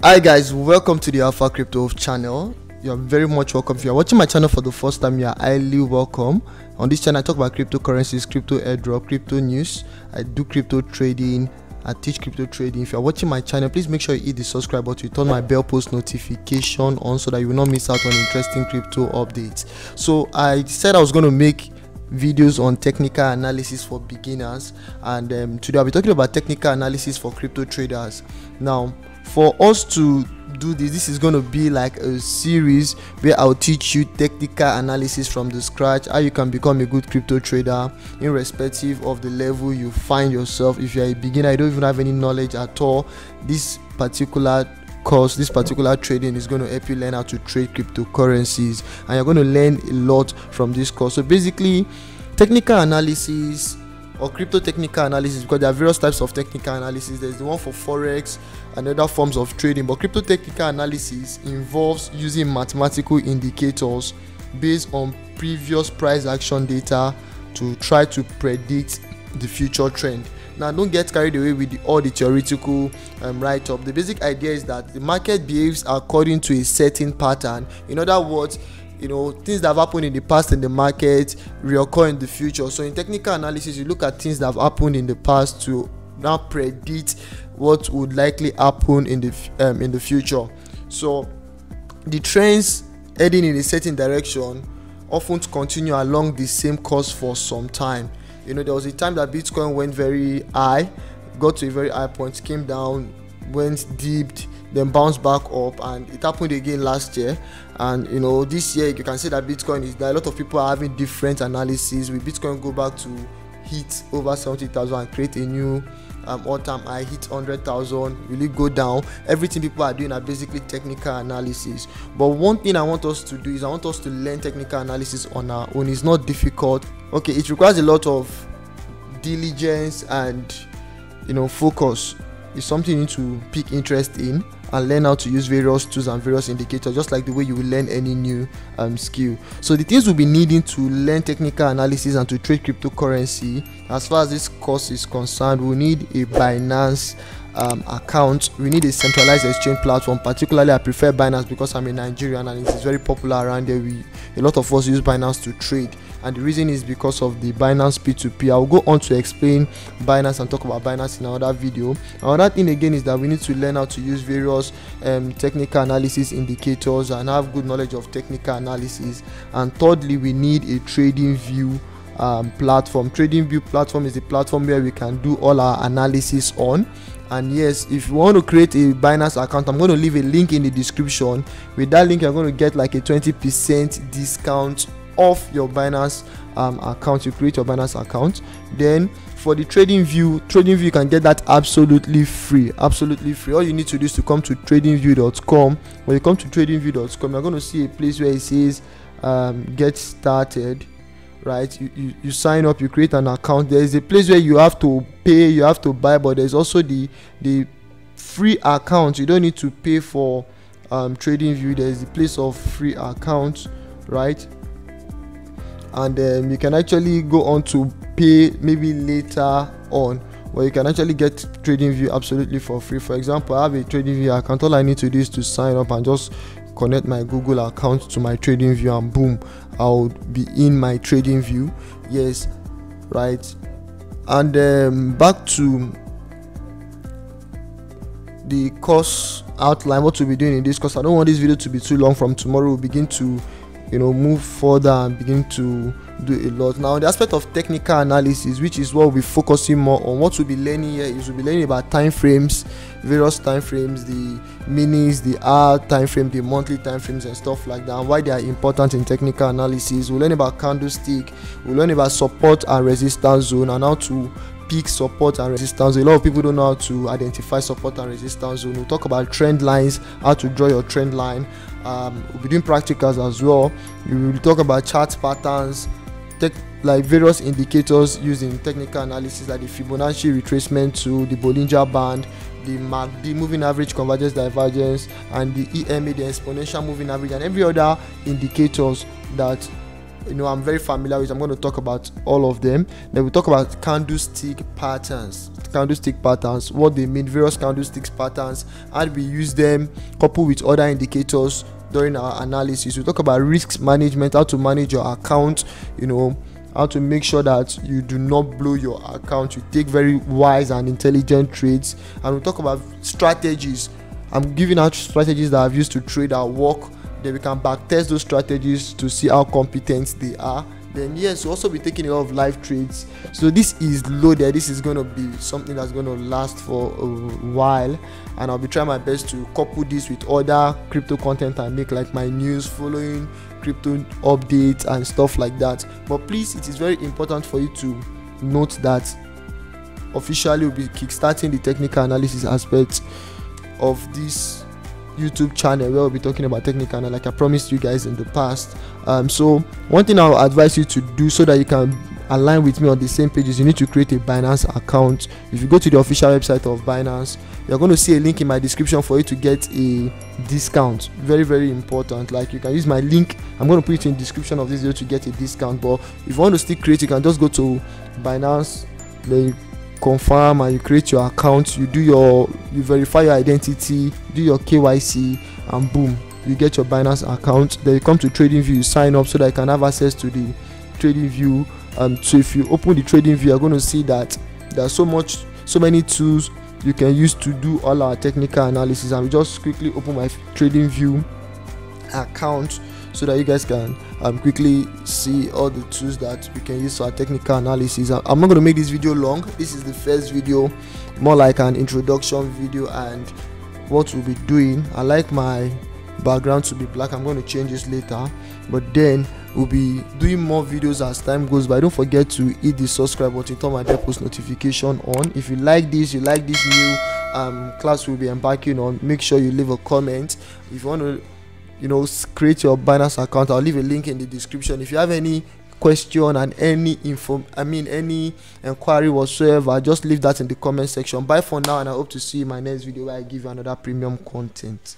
Hi guys, welcome to the Alpha Crypto channel. You're very much welcome. If you're watching my channel for the first time, you're highly welcome. On this channel I talk about cryptocurrencies, crypto airdrop, crypto news. I do crypto trading, I teach crypto trading. If you're watching my channel, please make sure you hit the subscribe button, turn my bell post notification on so that you will not miss out on interesting crypto updates. So I said I was going to make videos on technical analysis for beginners, and today I'll be talking about technical analysis for crypto traders. Now for us to do this is going to be like a series where I'll teach you technical analysis from the scratch, how you can become a good crypto trader irrespective of the level you find yourself. If you're a beginner, you don't even have any knowledge at all, this particular course, this particular trading is going to help you learn how to trade cryptocurrencies, and you're going to learn a lot from this course. So basically, technical analysis or crypto technical analysis, because there are various types of technical analysis. There's the one for forex and other forms of trading, but crypto technical analysis involves using mathematical indicators based on previous price action data to try to predict the future trend. Now don't get carried away with all the theoretical write-up. The basic idea is that the market behaves according to a certain pattern. In other words, you know, things that have happened in the past in the market reoccur in the future. So in technical analysis, you look at things that have happened in the past to now predict what would likely happen in the future. So the trends heading in a certain direction often continue along the same course for some time. You know, there was a time that Bitcoin went very high, got to a very high point, came down, went deep, then bounced back up, and it happened again last year. And you know, this year you can see that Bitcoin is that a lot of people are having different analysis. Will Bitcoin go back to hit over 70,000 and create a new all-time high, hit 100,000? Will it go down? Everything people are doing are basically technical analysis. But one thing I want us to do is I want us to learn technical analysis on our own. It's not difficult. Okay, it requires a lot of diligence and, you know, focus. It's something you need to pick interest in and learn how to use various tools and various indicators, just like the way you will learn any new skill. So the things we'll be needing to learn technical analysis and to trade cryptocurrency, as far as this course is concerned, we'll need a Binance account. We need a centralized exchange platform. Particularly I prefer Binance because I'm a Nigerian and it is very popular around there. A lot of us use Binance to trade, and the reason is because of the Binance P2P. I'll go on to explain Binance and talk about Binance in another video. Another thing again is that we need to learn how to use various technical analysis indicators and have good knowledge of technical analysis. And thirdly, we need a TradingView platform. TradingView platform is the platform where we can do all our analysis on. And yes, if you want to create a Binance account, I'm going to leave a link in the description. With that link, you're going to get like a 20% discount off your Binance account. You create your Binance account, then for the TradingView, you can get that absolutely free. All you need to do is to come to tradingview.com. When you come to tradingview.com, you're going to see a place where it says get started. Right, you sign up, you create an account. There is a place where you have to pay, you have to buy, but there's also the free account. You don't need to pay for TradingView. There is a place of free accounts, right? And then you can actually go on to pay maybe later on, where you can actually get TradingView absolutely for free. For example, I have a TradingView account. All I need to do is to sign up and just connect my Google account to my TradingView, and boom, I'll be in my TradingView. Yes, right. And back to the course outline, what we'll be doing in this course. I don't want this video to be too long. From tomorrow we'll begin to, you know, move further and begin to do a lot. Now the aspect of technical analysis, which is what we'll be focusing more on, what we'll be learning here is we'll be learning about time frames, various time frames, the minutes, the hour time frame, the monthly time frames and stuff like that, and why they are important in technical analysis. We'll learn about candlestick, we'll learn about support and resistance zone, and how to pick support and resistance. A lot of people don't know how to identify support and resistance zone. We'll talk about trend lines, how to draw your trend line. We'll be doing practicals as well. We will talk about chart patterns, like various indicators used in technical analysis, like the Fibonacci retracement tool, the Bollinger band, the MACD, moving average convergence divergence, and the EMA, the exponential moving average, and every other indicators that I'm very familiar with. I'm going to talk about all of them. Then we'll talk about candlestick patterns. Candlestick patterns, what they mean, various candlestick patterns, and we use them coupled with other indicators during our analysis. We'll talk about risk management, how to manage your account, how to make sure that you do not blow your account, you take very wise and intelligent trades. And we'll talk about strategies. I'm giving out strategies that I've used to trade at work. Then we can back test those strategies to see how competent they are. Then yes, we'll also be taking a lot of live trades. So this is loaded. This is going to be something that's going to last for a while, and I'll be trying my best to couple this with other crypto content I make, like my news, following crypto updates and stuff like that. But please, it is very important for you to note that officially we'll be kickstarting the technical analysis aspect of this YouTube channel, where we'll be talking about technical, and like I promised you guys in the past. So one thing I'll advise you to do so that you can align with me on the same page is you need to create a Binance account. If you go to the official website of Binance, you're going to see a link in my description for you to get a discount. Very, very important. Like, you can use my link. I'm going to put it in the description of this video to get a discount. But if you want to still create, you can just go to Binance, then you confirm and you create your account, you verify your identity, do your KYC, and boom, you get your Binance account. Then you come to TradingView, you sign up so that you can have access to the TradingView. So if you open the TradingView, you're going to see that there are so many tools you can use to do all our technical analysis. And we just quickly open my TradingView account so that you guys can quickly see all the tools that we can use for our technical analysis. I'm not going to make this video long. This is the first video, more like an introduction video, and what we'll be doing. I like my background to be black. I'm going to change this later, but then we'll be doing more videos as time goes by. Don't forget to hit the subscribe button, turn my bell post notification on. If you like this new class we'll be embarking on, make sure you leave a comment. If you want to create your Binance account, I'll leave a link in the description. If you have any question and any any inquiry whatsoever, just leave that in the comment section. Bye for now, and I hope to see you in my next video where I give you another premium content.